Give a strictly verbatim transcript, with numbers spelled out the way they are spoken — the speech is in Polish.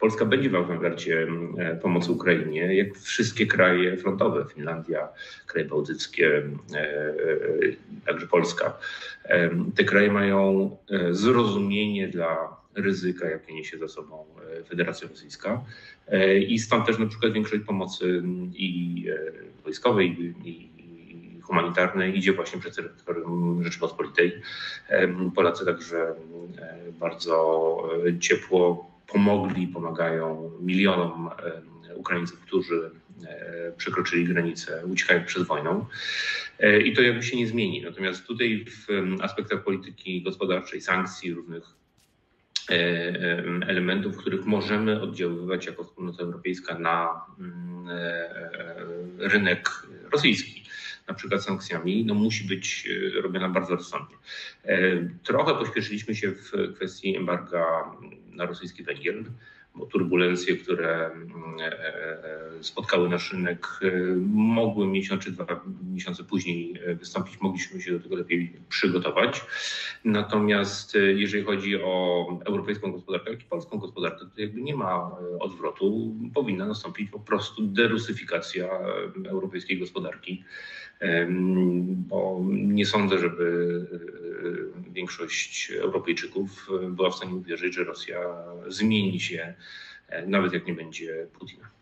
Polska będzie w awangardzie pomocy Ukrainie, jak wszystkie kraje frontowe, Finlandia, kraje bałtyckie, także Polska. Te kraje mają zrozumienie dla ryzyka, jakie niesie za sobą Federacja Rosyjska i stąd też na przykład większość pomocy i wojskowej, i humanitarnej idzie właśnie przez terytorium Rzeczypospolitej. Polacy także bardzo ciepło pomogli, pomagają milionom Ukraińców, którzy przekroczyli granicę, uciekając przed wojną. I to jakby się nie zmieni. Natomiast tutaj w aspektach polityki gospodarczej, sankcji, różnych elementów, których możemy oddziaływać jako wspólnota europejska na rynek rosyjski, na przykład sankcjami, no musi być robiona bardzo rozsądnie. Trochę pośpieszyliśmy się w kwestii embarga na rosyjski węgiel, bo turbulencje, które spotkały nasz rynek, mogły miesiąc czy dwa miesiące później wystąpić, mogliśmy się do tego lepiej przygotować. Natomiast jeżeli chodzi o europejską gospodarkę, jak i polską gospodarkę, to jakby nie ma odwrotu. Powinna nastąpić po prostu derusyfikacja europejskiej gospodarki, bo nie sądzę, żeby większość Europejczyków była w stanie uwierzyć, że Rosja zmieni się, nawet jak nie będzie Putina.